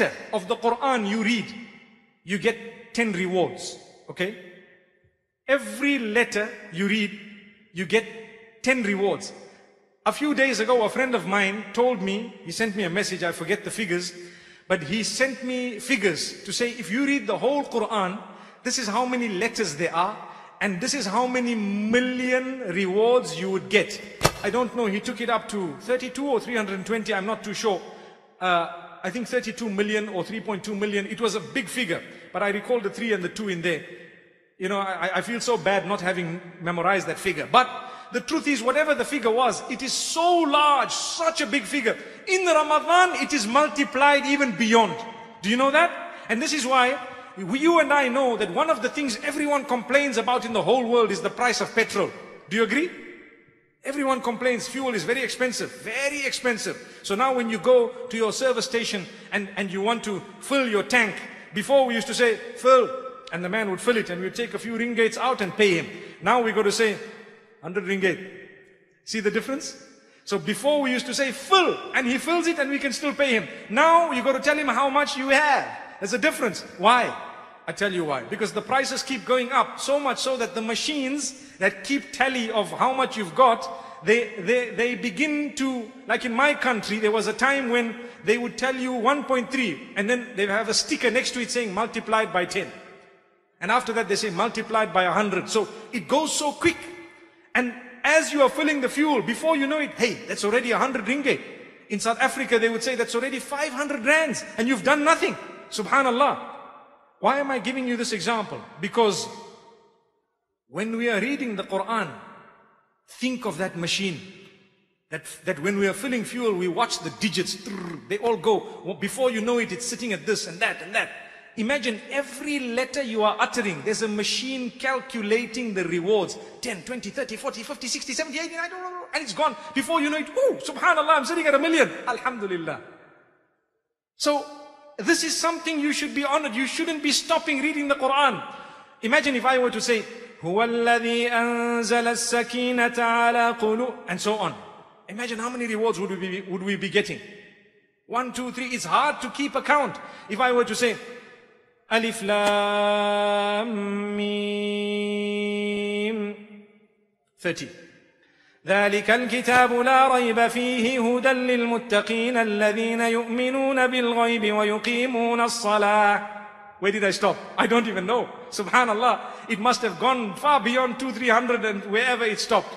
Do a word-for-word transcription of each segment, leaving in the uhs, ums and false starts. letter of the Quran you read, you get ten rewards. Okay? Every letter you read, you get ten rewards. A few days ago, a friend of mine told me, he sent me a message, I forget the figures, but he sent me figures to say, if you read the whole Quran, this is how many letters there are, and this is how many million rewards you would get. I don't know, he took it up to thirty-two or three hundred twenty, I'm not too sure. Uh, I think thirty-two million or three point two million, it was a big figure, but I recall the three and the two in there. You know, I, I feel so bad not having memorized that figure. But the truth is, whatever the figure was, it is so large, such a big figure. In the Ramadan, it is multiplied even beyond. Do you know that? And this is why we, you and I know that one of the things everyone complains about in the whole world is the price of petrol. Do you agree? Everyone complains fuel is very expensive, very expensive. So now when you go to your service station and, and you want to fill your tank, before we used to say, fill, and the man would fill it and we'd take a few ringgits out and pay him. Now we go to say, one hundred ringgit. See the difference? So before we used to say fill, and he fills it and we can still pay him. Now you got to tell him how much you have. There's a difference. Why? I tell you why. Because the prices keep going up, so much so that the machines that keep tally of how much you've got, they, they, they begin to, like in my country, there was a time when they would tell you one point three, and then they have a sticker next to it saying multiplied by ten. And after that they say multiplied by one hundred. So it goes so quick. And as you are filling the fuel, before you know it, hey, that's already one hundred ringgit. In South Africa, they would say that's already five hundred rands and you've done nothing. Subhanallah. Why am I giving you this example? Because when we are reading the Quran, think of that machine. That, that when we are filling fuel, we watch the digits. They all go. Before you know it, it's sitting at this and that and that. Imagine every letter you are uttering, there's a machine calculating the rewards. ten, twenty, thirty, forty, fifty, sixty, seventy, eighty, I don't know, and it's gone. Before you know it, ooh, subhanallah, I'm sitting at a million. Alhamdulillah. So, this is something you should be honored. You shouldn't be stopping reading the Quran. Imagine if I were to say, Huwa al-Ladhi anzal al-Sakina ta'ala qulhu, and so on. Imagine how many rewards would we be, would we be getting. One, two, three, it's hard to keep account. If I were to say, Alif Lam Mim, thirty. ذلك الكتاب لا ريب فيه هدى للمتقين الذين يؤمنون بالغيب ويقيمون الصلاة. Where did I stop? I don't even know. Subhanallah. It must have gone far beyond two, three hundred and wherever it stopped.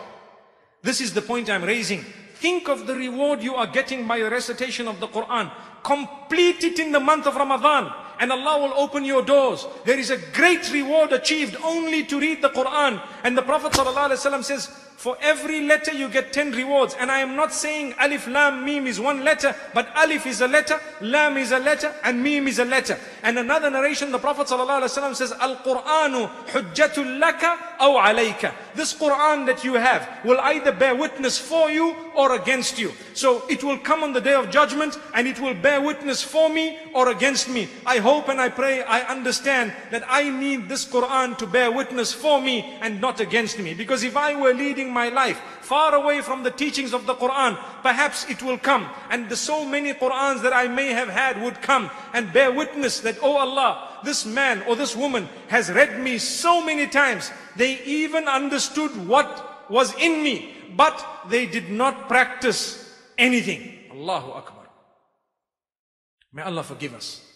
This is the point I'm raising. Think of the reward you are getting by the recitation of the Quran. Complete it in the month of Ramadan. And Allah will open your doors. There is a great reward achieved only to read the Quran. And the Prophet ﷺ says, for every letter you get ten rewards. And I am not saying Alif Lam Mim is one letter, but Alif is a letter, Lam is a letter, and Mim is a letter. And another narration, the Prophet ﷺ says, Al-Quran hujjatul laka aw alayka. This Quran that you have will either bear witness for you or against you. So it will come on the day of judgment and it will bear witness for me or against me. I hope and I pray I understand that I need this Quran to bear witness for me and not against me. Because if I were leading my life far away from the teachings of the Quran, perhaps it will come. And the so many Qurans that I may have had would come and bear witness that, oh Allah, this man or this woman has read me so many times. They even understood what was in me, but they did not practice anything. Allahu Akbar. May Allah forgive us.